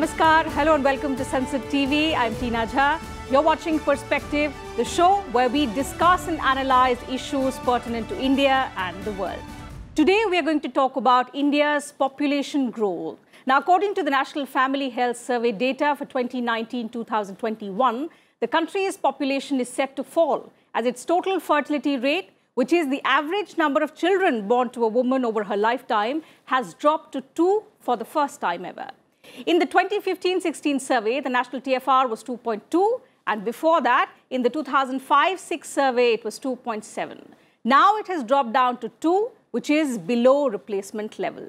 Namaskar, hello and welcome to Sansad TV. I'm Tina Jha. You're watching Perspective, the show where we discuss and analyze issues pertinent to India and the world. Today we are going to talk about India's population growth. Now, according to the National Family Health Survey data for 2019-2021, the country's population is set to fall as its total fertility rate, which is the average number of children born to a woman over her lifetime, has dropped to 2 for the first time ever. In the 2015-16 survey, the national TFR was 2.2, and before that, in the 2005-06 survey, it was 2.7. Now it has dropped down to 2, which is below replacement level.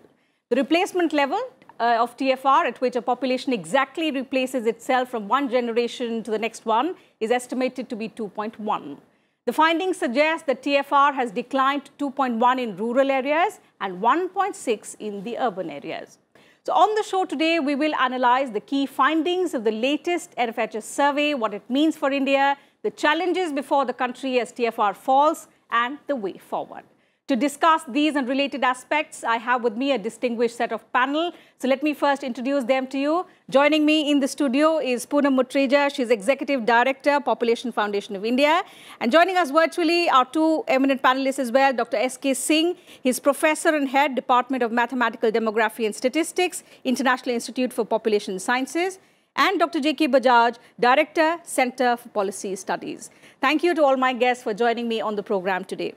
The replacement level of TFR, at which a population exactly replaces itself from one generation to the next one, is estimated to be 2.1. The findings suggest that TFR has declined to 2.1 in rural areas and 1.6 in the urban areas. So on the show today, we will analyze the key findings of the latest NFHS survey, what it means for India, the challenges before the country as TFR falls, and the way forward. To discuss these and related aspects, I have with me a distinguished set of panel. So let me first introduce them to you. Joining me in the studio is Poonam Muttreja. She's Executive Director, Population Foundation of India. And joining us virtually are two eminent panelists as well, Dr. S.K. Singh. He's Professor and Head, Department of Mathematical Demography and Statistics, International Institute for Population Sciences. And Dr. J.K. Bajaj, Director, Centre for Policy Studies. Thank you to all my guests for joining me on the program today.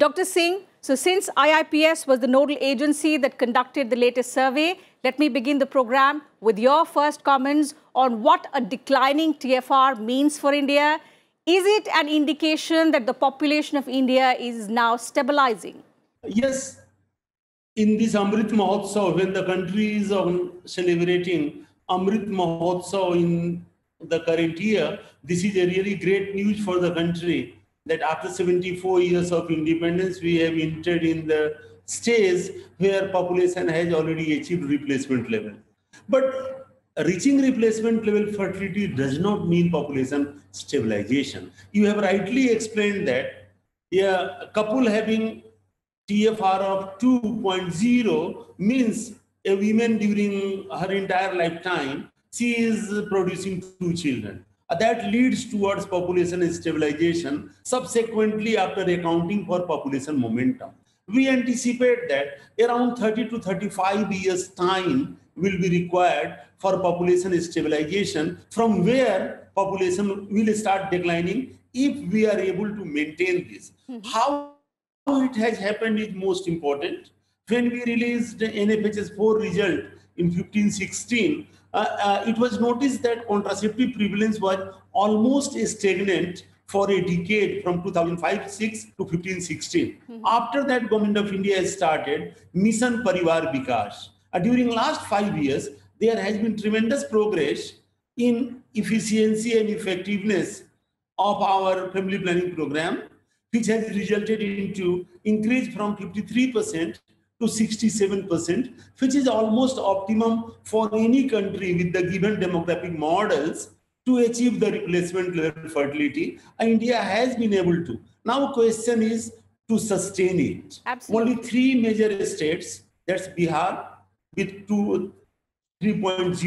Dr. Singh, so since IIPS was the nodal agency that conducted the latest survey, let me begin the program with your first comments on what a declining TFR means for India. Is it an indication that the population of India is now stabilizing? Yes. In this Amrit Mahotsav, when the country is celebrating Amrit Mahotsav in the current year, this is a really great news for the country, that after 74 years of independence, we have entered in the stage where population has already achieved replacement level. But reaching replacement level fertility does not mean population stabilization. You have rightly explained that a couple having TFR of 2.0 means a woman during her entire lifetime, she is producing 2 children. That leads towards population stabilization, subsequently after accounting for population momentum. We anticipate that around 30 to 35 years time will be required for population stabilization, from where population will start declining if we are able to maintain this. How it has happened is most important. When we released the NFHS 4 result in 15-16, it was noticed that contraceptive prevalence was almost stagnant for a decade, from 2005-06 to 15-16. After that, Government of India has started Mission Parivar Vikas. During last 5 years, there has been tremendous progress in efficiency and effectiveness of our family planning program, which has resulted into increase from 53% to 67%, which is almost optimum for any country with the given demographic models to achieve the replacement level fertility. India has been able to. Now, question is to sustain it. Absolutely. Only 3 major states, that's Bihar with 3.0,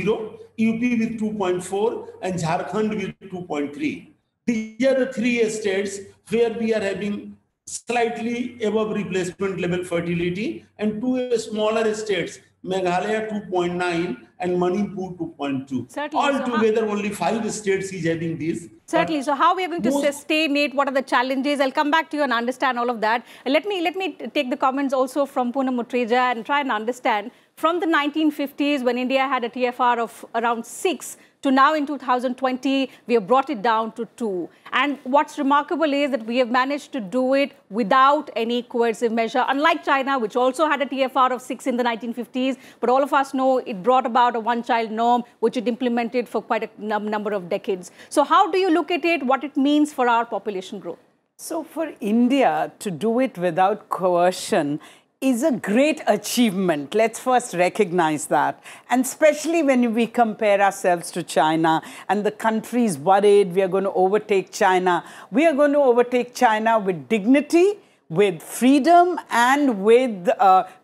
UP with 2.4, and Jharkhand with 2.3. These are the 3 states where we are having slightly above replacement level fertility, and 2 smaller states, Meghalaya 2.9 and Manipur 2.2. Altogether, only 5 states is having these. Certainly. So how we are going to sustain it? What are the challenges? I'll come back to you and understand all of that. Let me take the comments also from Poonam Muttreja and try and understand from the 1950s, when India had a TFR of around 6, to now in 2020, we have brought it down to 2. And what's remarkable is that we have managed to do it without any coercive measure, unlike China, which also had a TFR of 6 in the 1950s. But all of us know it brought about a one-child norm, which it implemented for quite a number of decades. So how do you look at it, what it means for our population growth? So for India to do it without coercion is a great achievement. Let's first recognize that. And especially when we compare ourselves to China, and the country is worried we are going to overtake China. We are going to overtake China with dignity, with freedom and with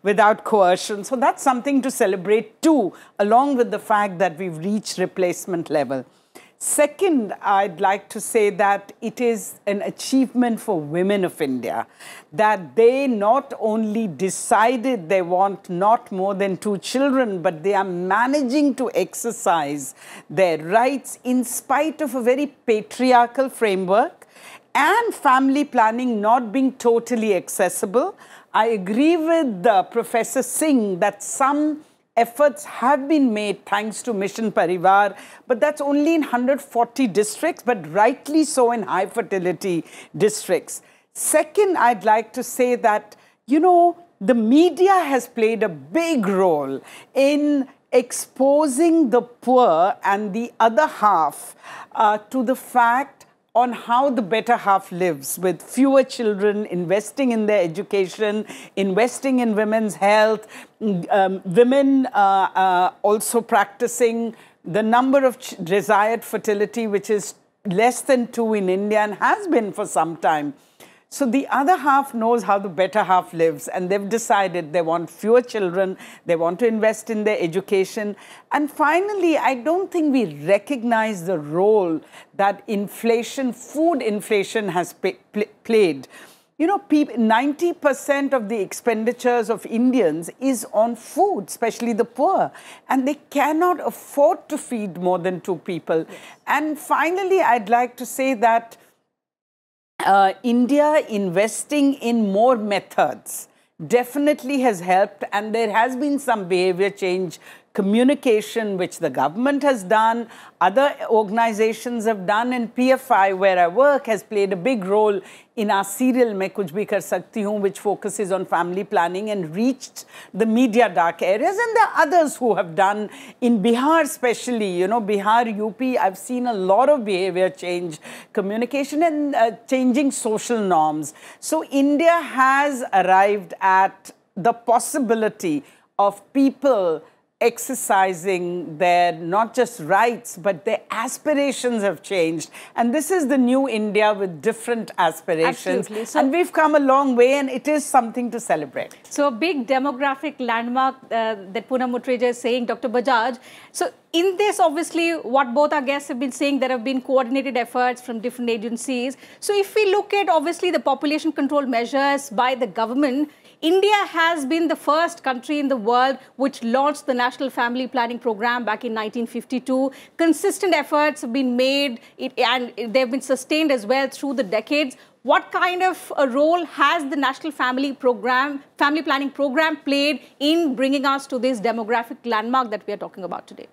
without coercion. So that's something to celebrate too, along with the fact that we've reached replacement level. Second, I'd like to say that it is an achievement for women of India that they not only decided they want not more than 2 children, but they are managing to exercise their rights in spite of a very patriarchal framework and family planning not being totally accessible. I agree with Professor Singh that some efforts have been made thanks to Mission Parivar, but that's only in 140 districts, but rightly so in high fertility districts. Second, I'd like to say that, you know, the media has played a big role in exposing the poor and the other half to the fact on how the better half lives, with fewer children, investing in their education, investing in women's health, women also practicing the number of desired fertility, which is less than 2 in India and has been for some time. So the other half knows how the better half lives, and they've decided they want fewer children, they want to invest in their education. And finally, I don't think we recognize the role that inflation, food inflation has played. You know, 90% of the expenditures of Indians is on food, especially the poor, and they cannot afford to feed more than 2 people. Yes. And finally, I'd like to say that India investing in more methods definitely has helped, and there has been some behavior change, communication which the government has done, other organizations have done, and PFI, where I work, has played a big role in our serial Main Kuch Bhi Kar Sakti Hoon, which focuses on family planning and reached the media dark areas. And there are others who have done in Bihar especially, you know, Bihar, UP, I've seen a lot of behavior change, communication and changing social norms. So India has arrived at the possibility of people exercising their not just rights, but their aspirations have changed. And this is the new India with different aspirations. Absolutely. So, and we've come a long way, and it is something to celebrate. So a big demographic landmark that Poonam Muttreja is saying, Dr. Bajaj. So in this, obviously, what both our guests have been saying, there have been coordinated efforts from different agencies. So if we look at, obviously, the population control measures by the government, India has been the first country in the world which launched the National Family Planning Program back in 1952. Consistent efforts have been made and they've been sustained as well through the decades. What kind of a role has the National Family Planning Program played in bringing us to this demographic landmark that we are talking about today?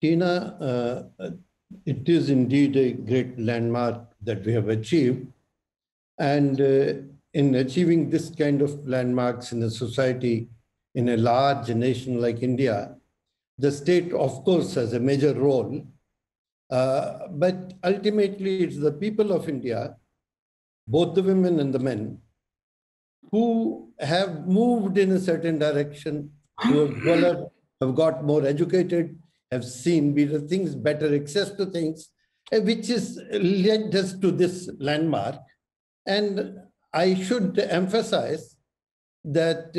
Tina, it is indeed a great landmark that we have achieved. And in achieving this kind of landmarks in a society, in a large nation like India, the state, of course, has a major role. But ultimately, it's the people of India, both the women and the men, who have moved in a certain direction, who have developed, have got more educated, have seen better things, better access to things, which has led us to this landmark. And I should emphasize that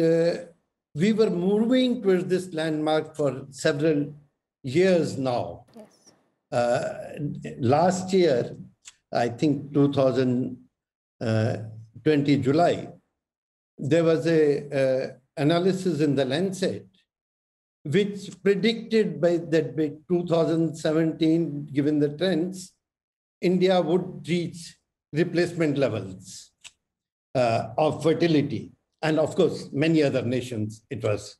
we were moving towards this landmark for several years now. Yes. Last year, I think 2020 July, there was a analysis in the Lancet which predicted by 2017, given the trends, India would reach replacement levels of fertility, and of course many other nations it was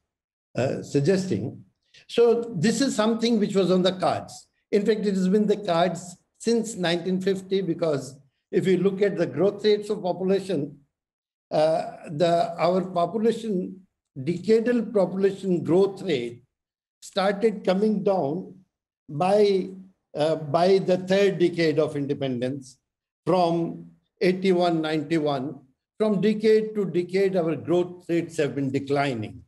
suggesting. So this is something which was on the cards. In fact, it has been the cards since 1950, because if you look at the growth rates of population, our population, decadal population growth rate started coming down by the 3rd decade of independence, from 81, 91. From decade to decade, our growth rates have been declining,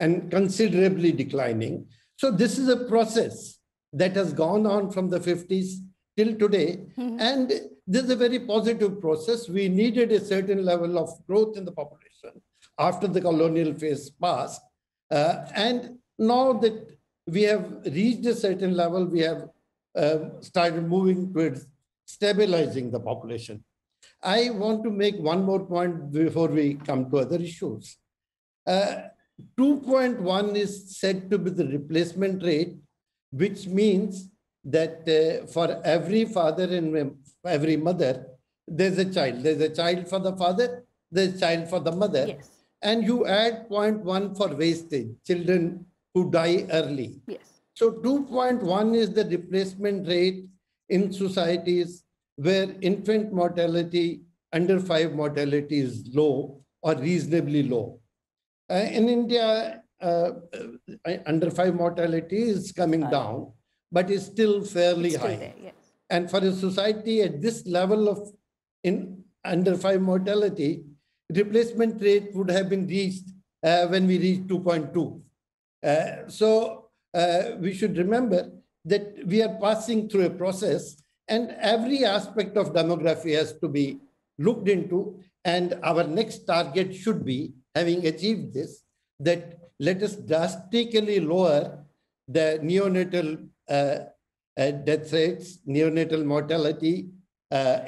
and considerably declining. So this is a process that has gone on from the 50s till today. Mm-hmm. And this is a very positive process. We needed a certain level of growth in the population after the colonial phase passed. And now that we have reached a certain level, we have started moving towards stabilizing the population. I want to make one more point before we come to other issues. 2.1 is said to be the replacement rate, which means that for every father and every mother, there's a child. There's a child for the father, there's a child for the mother. Yes. And you add 0.1 for wastage, children who die early. Yes. So 2.1 is the replacement rate in societies where infant mortality, under 5 mortality is low or reasonably low. In India, under 5 mortality is coming down, but is still fairly high. There, yes. And for a society at this level of under 5 mortality, replacement rate would have been reached when we reached 2.2. So we should remember that we are passing through a process, and every aspect of demography has to be looked into. And our next target should be, having achieved this, that let us drastically lower the neonatal death rates, neonatal mortality,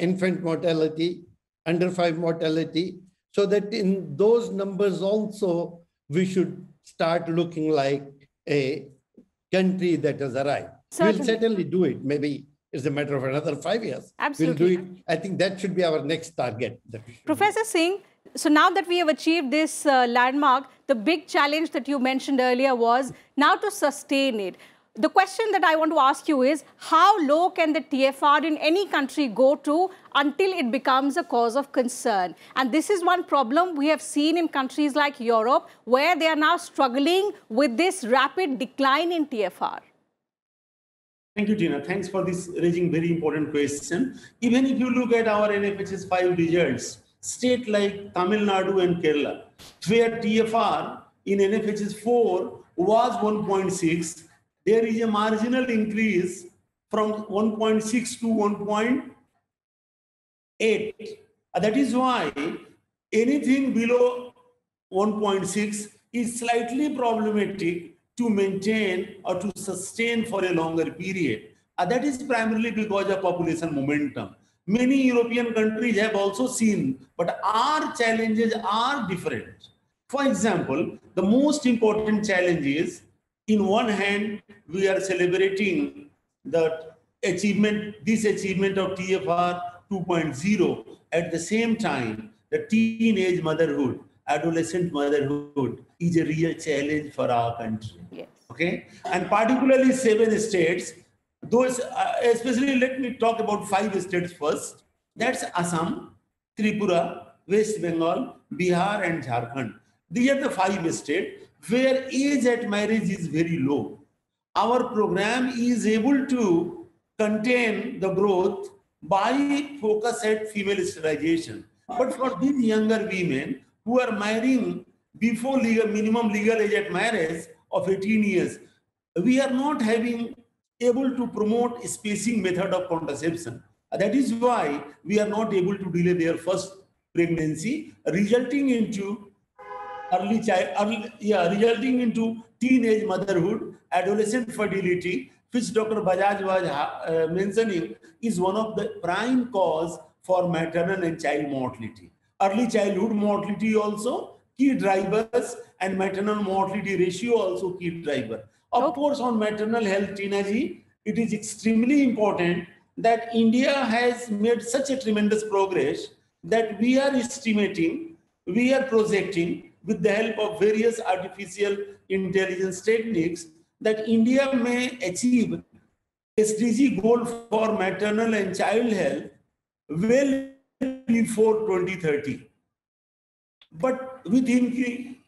infant mortality, under 5 mortality, so that in those numbers also, we should start looking like a country that has arrived. Certainly. We'll certainly do it. Maybe it's a matter of another 5 years. Absolutely. We'll do it. I think that should be our next target. Professor Singh, so now that we have achieved this landmark, the big challenge that you mentioned earlier was now to sustain it. The question that I want to ask you is, how low can the TFR in any country go to until it becomes a cause of concern? And this is one problem we have seen in countries like Europe, where they are now struggling with this rapid decline in TFR. Thank you, Tina. Thanks for this raising very important question. Even if you look at our NFHS 5 results, states like Tamil Nadu and Kerala, where TFR in NFHS 4 was 1.6, there is a marginal increase from 1.6 to 1.8. That is why anything below 1.6 is slightly problematic to maintain or to sustain for a longer period. That is primarily because of population momentum. Many European countries have also seen, but our challenges are different. For example, the most important challenge is, in one hand, we are celebrating the achievement, this achievement of TFR 2.0. At the same time, the teenage motherhood, adolescent motherhood is a real challenge for our country. Yes. Okay, and particularly 7 states, those especially, let me talk about 5 states first. That's Assam, Tripura, West Bengal, Bihar, and Jharkhand. These are the 5 states where age at marriage is very low. Our program is able to contain the growth by focus at female sterilization. But for these younger women who are marrying before legal, minimum legal age at marriage of 18 years, we are not having able to promote spacing method of contraception. That is why we are not able to delay their first pregnancy, resulting into resulting into teenage motherhood, adolescent fertility, which Dr. Bajaj was mentioning is one of the prime cause for maternal and child mortality. Early childhood mortality also key drivers, and maternal mortality ratio also key driver. Of course, on maternal health, Tina Jha, it is extremely important that India has made such a tremendous progress that we are estimating, we are projecting, with the help of various artificial intelligence techniques, that India may achieve SDG goal for maternal and child health well before 2030. But with increasing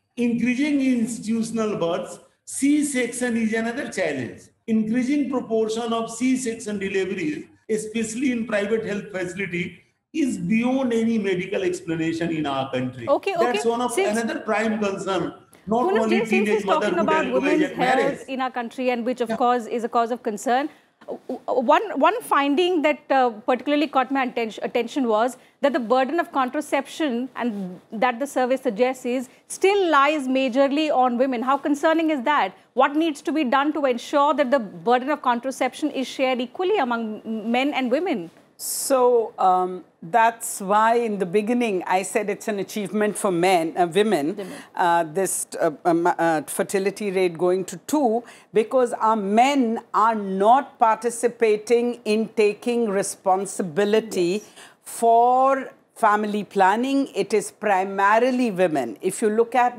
institutional births, C-section is another challenge. Increasing proportion of C-section deliveries, especially in private health facility, is beyond any medical explanation in our country. Okay. That's one of another prime concern. Not only teenage motherhood and women's health in our country, and which of course is a cause of concern. One finding that particularly caught my attention was that the burden of contraception and that the survey suggests is still lies majorly on women. How concerning is that? What needs to be done to ensure that the burden of contraception is shared equally among men and women? So that's why in the beginning I said it's an achievement for men, women. This fertility rate going to 2, because our men are not participating in taking responsibility for family planning. It is primarily women. If you look at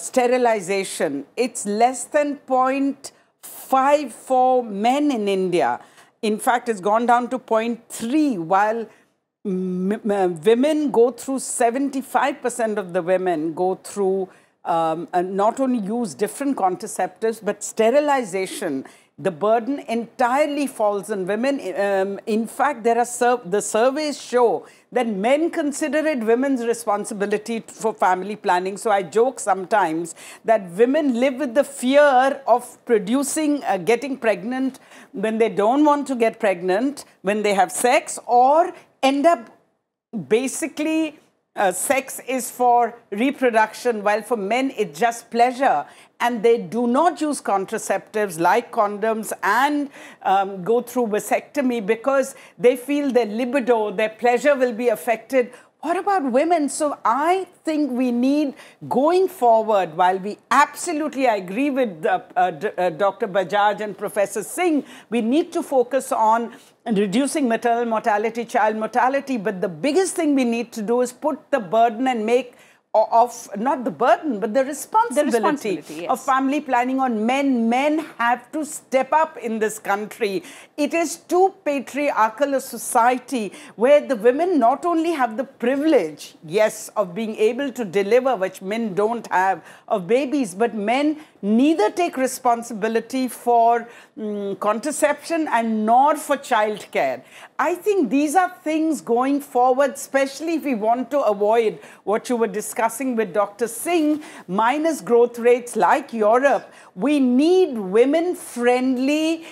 sterilization, it's less than 0.5 for men in India. In fact, it's gone down to 0.3, while women go through, 75% of the women go through and not only use different contraceptives, but sterilization. The burden entirely falls on women. In fact, there are the surveys show that men consider it women's responsibility for family planning. So I joke sometimes that women live with the fear of producing, getting pregnant when they don't want to get pregnant, when they have sex, or end up basically sex is for reproduction, while for men it's just pleasure. And they do not use contraceptives like condoms and go through vasectomy because they feel their libido, their pleasure will be affected. What about women? So I think we need, going forward, while we absolutely agree with Dr. Bajaj and Professor Singh, we need to focus on reducing maternal mortality, child mortality. But the biggest thing we need to do is put the burden and make of, not the burden, but the responsibility of family planning on men. Men have to step up in this country. It is too patriarchal a society where the women not only have the privilege, yes, of being able to deliver, which men don't have, of babies, but men neither take responsibility for contraception and nor for childcare. I think these are things going forward, especially if we want to avoid what you were discussing with Dr. Singh, minus growth rates like Europe. We need women-friendly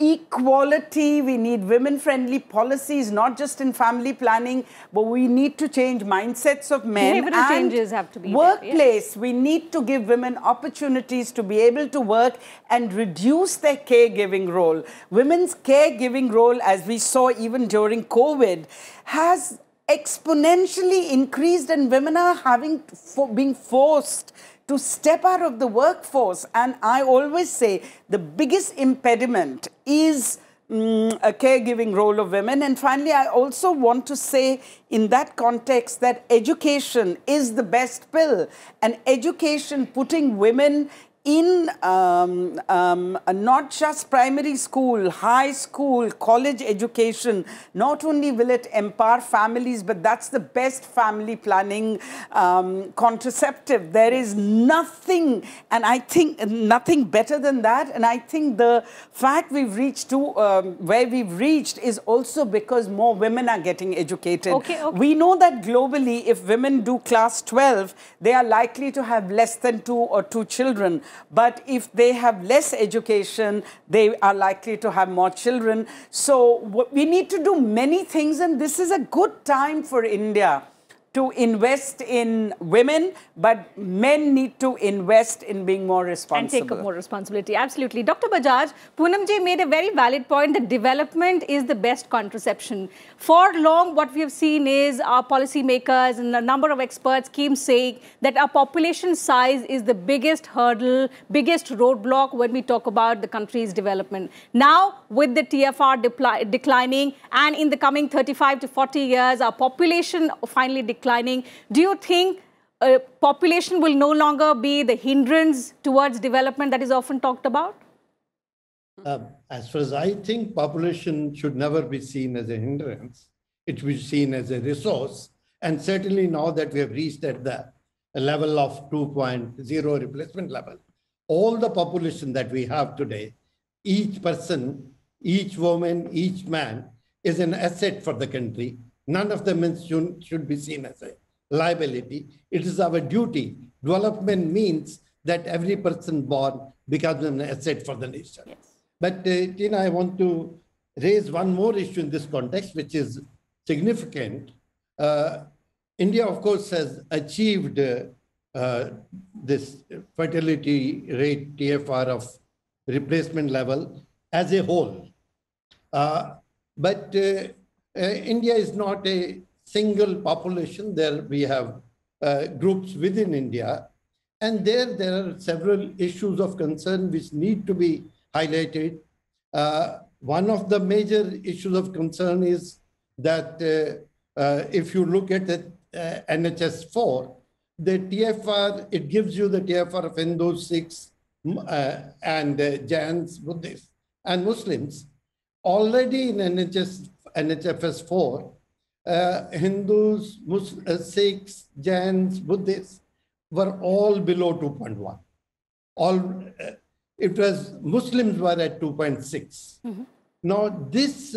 equality. We need women-friendly policies, not just in family planning, but we need to change mindsets of men. Behavioral changes have to be workplace. Yes. We need to give women opportunities to be able to work and reduce their caregiving role. Women's caregiving role, as we saw even during COVID, has exponentially increased, and women are being forced to step out of the workforce. And I always say the biggest impediment is a caregiving role of women. And finally, I also want to say in that context that education is the best pill. And education, putting women in not just primary school, high school, college education, not only will it empower families, but that's the best family planning contraceptive. There is nothing, and I think nothing better than that. And I think the fact we've reached to where we've reached is also because more women are getting educated. Okay. We know that globally, if women do class 12, they are likely to have less than 2 or 2 children. But if they have less education, they are likely to have more children. So we need to do many things, and this is a good time for India to invest in women, but men need to invest in being more responsible. And take up more responsibility, absolutely. Dr. Bajaj, Poonam ji made a very valid point that development is the best contraception. For long, what we have seen is our policymakers and a number of experts keep saying that our population size is the biggest hurdle, biggest roadblock when we talk about the country's development. Now, with the TFR declining, and in the coming 35 to 40 years, our population finally declining. Do you think population will no longer be the hindrance towards development that is often talked about? As far as I think, population should never be seen as a hindrance. It should be seen as a resource. And certainly now that we have reached at the level of 2.0 replacement level, all the population that we have today, each person, each woman, each man is an asset for the country. None of them should be seen as a liability. It is our duty. Development means that every person born becomes an asset for the nation. Yes. But Tina, I want to raise one more issue in this context, which is significant. India, of course, has achieved this fertility rate TFR of replacement level as a whole. But India is not a single population. There we have groups within India. And there are several issues of concern which need to be highlighted. One of the major issues of concern is that if you look at the, NHS 4, the TFR, it gives you the TFR of Hindus, Sikhs, and Jains, Buddhists, and Muslims. Already in NHFS 4, Hindus, Muslims, Sikhs, Jains, Buddhists were all below 2.1. It was Muslims were at 2.6. Mm-hmm. Now this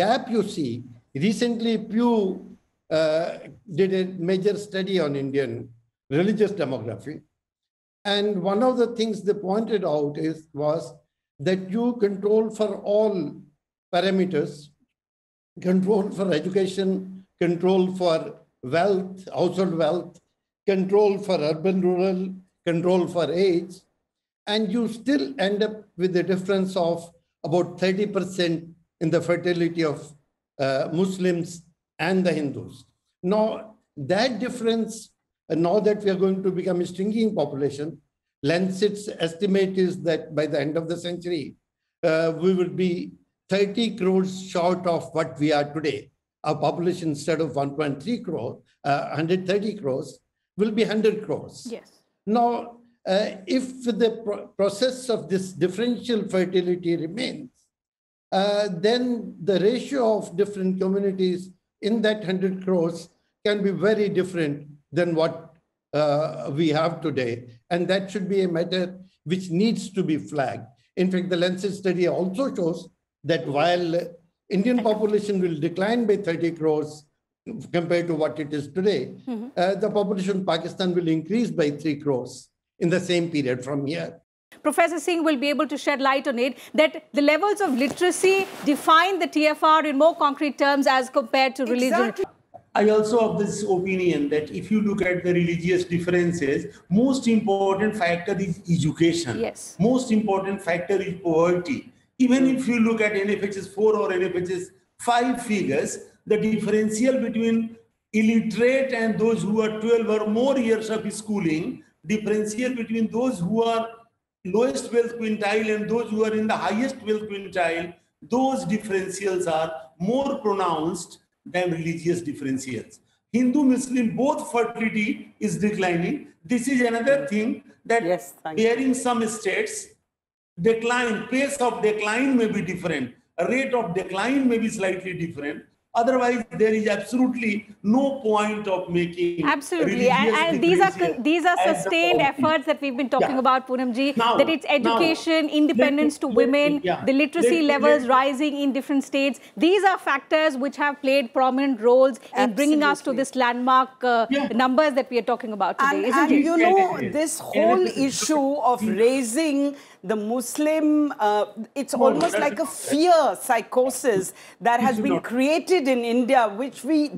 gap you see, recently Pew did a major study on Indian religious demography. And one of the things they pointed out was that you control for all parameters, control for education, control for wealth, household wealth, control for urban, rural, control for age, and you still end up with a difference of about 30% in the fertility of Muslims and the Hindus. Now, that difference, now that we are going to become a shrinking population, Lancet's estimate is that by the end of the century, we will be 30 crores short of what we are today. Our population, instead of 1.3 crore, 130 crores, will be 100 crores. Yes. Now, if the process of this differential fertility remains, then the ratio of different communities in that 100 crores can be very different than what we have today. And that should be a matter which needs to be flagged. In fact, the Lancet study also shows that while Indian population will decline by 30 crores compared to what it is today, mm-hmm. The population of Pakistan will increase by 3 crores in the same period from here. Professor Singh will be able to shed light on it, that the levels of literacy define the TFR in more concrete terms as compared to religion. Exactly. I also have this opinion that if you look at the religious differences, most important factor is education. Yes. Most important factor is poverty. Even if you look at NFHS 4 or NFHS 5 figures, the differential between illiterate and those who are 12 or more years of schooling, differential between those who are lowest wealth quintile and those who are in the highest wealth quintile, those differentials are more pronounced than religious differentials. Hindu, Muslim, both fertility is declining. This is another thing that yes, in some states, decline, pace of decline may be different. Rate of decline may be slightly different. Otherwise, there is absolutely no point of making absolutely, and these are sustained efforts that we've been talking about, Poonamji. That it's education, independence to women, the literacy levels rising in different states. These are factors which have played prominent roles in bringing us to this landmark numbers that we are talking about today. And you know, this whole issue of raising the Muslim, it's almost like a fear psychosis that has been created in India, which the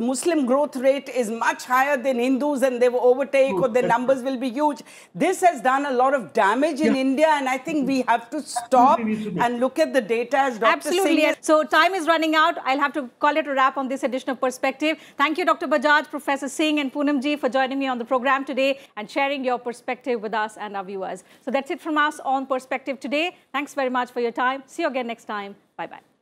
Muslim growth rate is much higher than Hindus and they will overtake or their numbers will be huge. This has done a lot of damage in India, and I think we have to stop and look at the data as Dr. Singh. So time is running out. I'll have to call it a wrap on this edition of Perspective. Thank you, Dr. Bajaj, Professor Singh and Poonamji for joining me on the program today and sharing your perspective with us and our viewers. So that's it from us on Perspective today. Thanks very much for your time. See you again next time. Bye-bye.